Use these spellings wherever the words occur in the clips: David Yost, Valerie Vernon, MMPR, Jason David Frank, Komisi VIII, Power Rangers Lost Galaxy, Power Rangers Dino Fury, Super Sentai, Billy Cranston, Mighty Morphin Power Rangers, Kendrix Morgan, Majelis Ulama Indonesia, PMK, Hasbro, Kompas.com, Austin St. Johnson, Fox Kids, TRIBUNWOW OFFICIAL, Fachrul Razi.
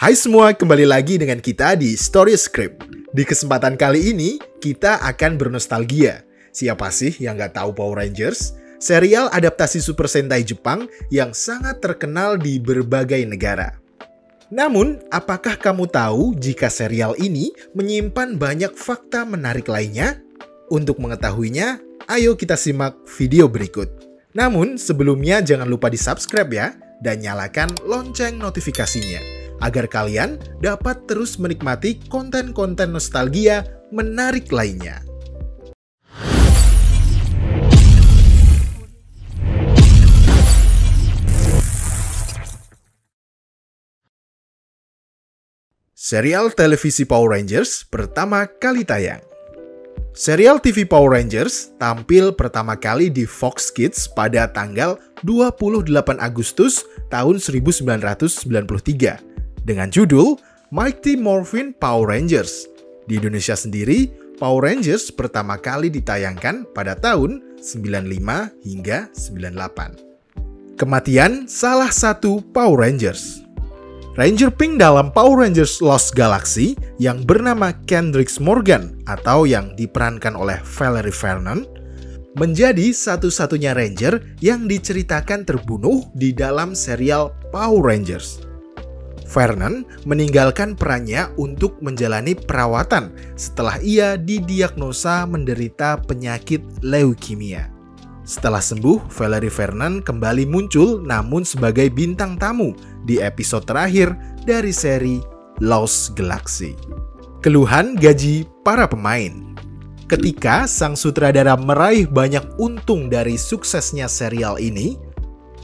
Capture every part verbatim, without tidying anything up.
Hai semua, kembali lagi dengan kita di Story Script. Di kesempatan kali ini, kita akan bernostalgia. Siapa sih yang nggak tahu Power Rangers? Serial adaptasi Super Sentai Jepang yang sangat terkenal di berbagai negara. Namun, apakah kamu tahu jika serial ini menyimpan banyak fakta menarik lainnya? Untuk mengetahuinya, ayo kita simak video berikut. Namun, sebelumnya jangan lupa di-subscribe ya, dan nyalakan lonceng notifikasinya, agar kalian dapat terus menikmati konten-konten nostalgia menarik lainnya. Serial televisi Power Rangers pertama kali tayang. Serial T V Power Rangers tampil pertama kali di Fox Kids pada tanggal dua puluh delapan Agustus tahun seribu sembilan ratus sembilan puluh tiga. Dengan judul Mighty Morphin Power Rangers. Di Indonesia sendiri, Power Rangers pertama kali ditayangkan pada tahun sembilan puluh lima hingga sembilan puluh delapan. Kematian salah satu Power Rangers. Ranger Pink dalam Power Rangers Lost Galaxy yang bernama Kendrix Morgan atau yang diperankan oleh Valerie Vernon menjadi satu-satunya Ranger yang diceritakan terbunuh di dalam serial Power Rangers. Vernon meninggalkan perannya untuk menjalani perawatan setelah ia didiagnosa menderita penyakit leukemia. Setelah sembuh, Valerie Vernon kembali muncul namun sebagai bintang tamu di episode terakhir dari seri Lost Galaxy. Keluhan gaji para pemain. Ketika sang sutradara meraih banyak untung dari suksesnya serial ini,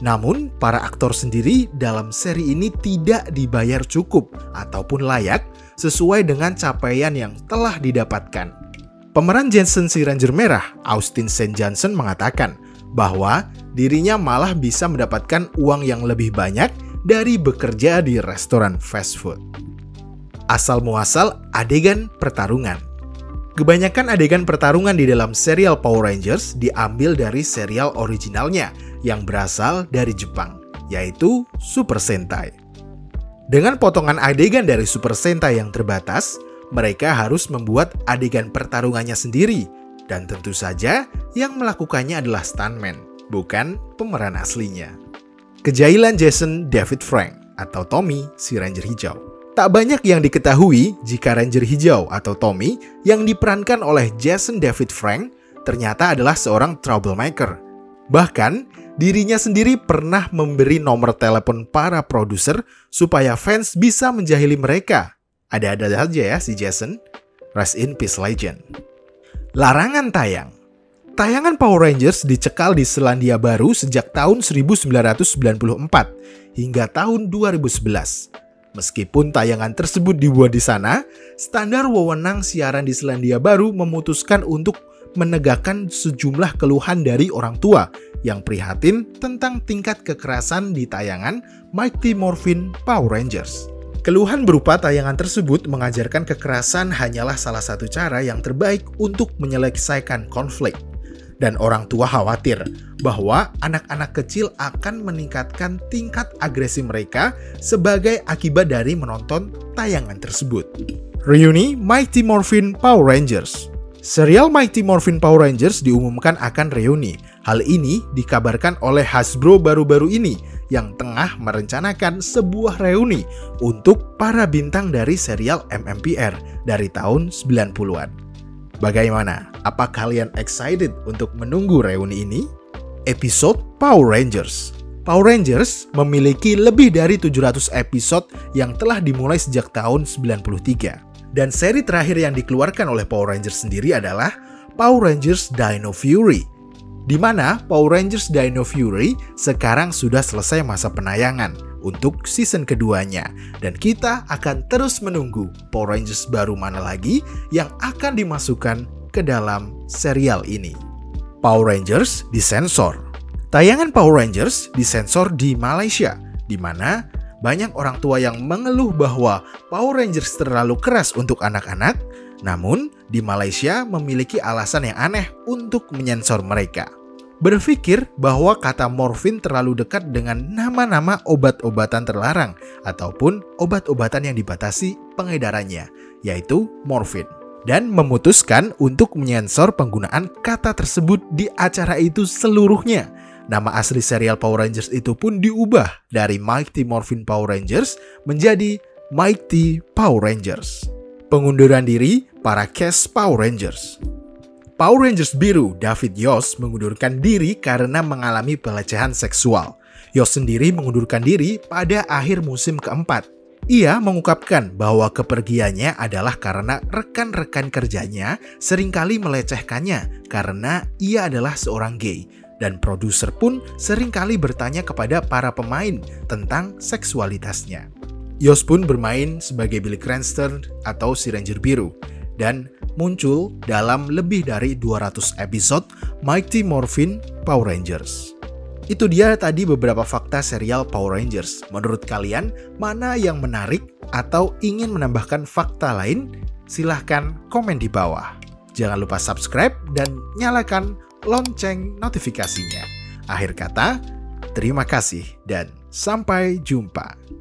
namun, para aktor sendiri dalam seri ini tidak dibayar cukup ataupun layak sesuai dengan capaian yang telah didapatkan. Pemeran Jason si Ranger Merah, Austin Saint Johnson mengatakan bahwa dirinya malah bisa mendapatkan uang yang lebih banyak dari bekerja di restoran fast food. Asal-muasal adegan pertarungan. Kebanyakan adegan pertarungan di dalam serial Power Rangers diambil dari serial originalnya yang berasal dari Jepang, yaitu Super Sentai. Dengan potongan adegan dari Super Sentai yang terbatas, mereka harus membuat adegan pertarungannya sendiri, dan tentu saja yang melakukannya adalah stuntman, bukan pemeran aslinya. Kejailan Jason David Frank atau Tommy si Ranger Hijau. Tak banyak yang diketahui jika Ranger Hijau atau Tommy yang diperankan oleh Jason David Frank ternyata adalah seorang troublemaker. Bahkan, dirinya sendiri pernah memberi nomor telepon para produser supaya fans bisa menjahili mereka. Ada-ada saja ya si Jason. Rest in peace legend. Larangan tayang. Tayangan Power Rangers dicekal di Selandia Baru sejak tahun seribu sembilan ratus sembilan puluh empat hingga tahun dua ribu sebelas. Meskipun tayangan tersebut dibuat di sana, standar wewenang siaran di Selandia Baru memutuskan untuk menegakkan sejumlah keluhan dari orang tua yang prihatin tentang tingkat kekerasan di tayangan Mighty Morphin Power Rangers. Keluhan berupa tayangan tersebut mengajarkan kekerasan hanyalah salah satu cara yang terbaik untuk menyelesaikan konflik. Dan orang tua khawatir bahwa anak-anak kecil akan meningkatkan tingkat agresi mereka sebagai akibat dari menonton tayangan tersebut. Reuni Mighty Morphin Power Rangers. Serial Mighty Morphin Power Rangers diumumkan akan reuni. Hal ini dikabarkan oleh Hasbro baru-baru ini yang tengah merencanakan sebuah reuni untuk para bintang dari serial M M P R dari tahun sembilan puluhan. Bagaimana? Apa kalian excited untuk menunggu reuni ini? Episode Power Rangers. Power Rangers memiliki lebih dari tujuh ratus episode yang telah dimulai sejak tahun sembilan puluh tiga. Dan seri terakhir yang dikeluarkan oleh Power Rangers sendiri adalah Power Rangers Dino Fury. Di mana Power Rangers Dino Fury sekarang sudah selesai masa penayangan untuk season keduanya, dan kita akan terus menunggu Power Rangers baru mana lagi yang akan dimasukkan ke dalam serial ini. Power Rangers disensor. Tayangan Power Rangers disensor di Malaysia, di mana banyak orang tua yang mengeluh bahwa Power Rangers terlalu keras untuk anak-anak, namun di Malaysia memiliki alasan yang aneh untuk menyensor mereka. berpikir bahwa kata morfin terlalu dekat dengan nama-nama obat-obatan terlarang ataupun obat-obatan yang dibatasi pengedarannya, yaitu morfin, dan memutuskan untuk menyensor penggunaan kata tersebut di acara itu seluruhnya. Nama asli serial Power Rangers itu pun diubah dari Mighty Morphin Power Rangers menjadi Mighty Power Rangers. Pengunduran diri para cast Power Rangers. Power Rangers Biru, David Yost, mengundurkan diri karena mengalami pelecehan seksual. Yost sendiri mengundurkan diri pada akhir musim keempat. Ia mengungkapkan bahwa kepergiannya adalah karena rekan-rekan kerjanya seringkali melecehkannya karena ia adalah seorang gay. Dan produser pun seringkali bertanya kepada para pemain tentang seksualitasnya. Yost pun bermain sebagai Billy Cranston atau si Ranger Biru, dan muncul dalam lebih dari dua ratus episode Mighty Morphin Power Rangers. Itu dia tadi beberapa fakta serial Power Rangers. Menurut kalian, mana yang menarik atau ingin menambahkan fakta lain? Silahkan komen di bawah. Jangan lupa subscribe dan nyalakan lonceng notifikasinya. Akhir kata, terima kasih dan sampai jumpa.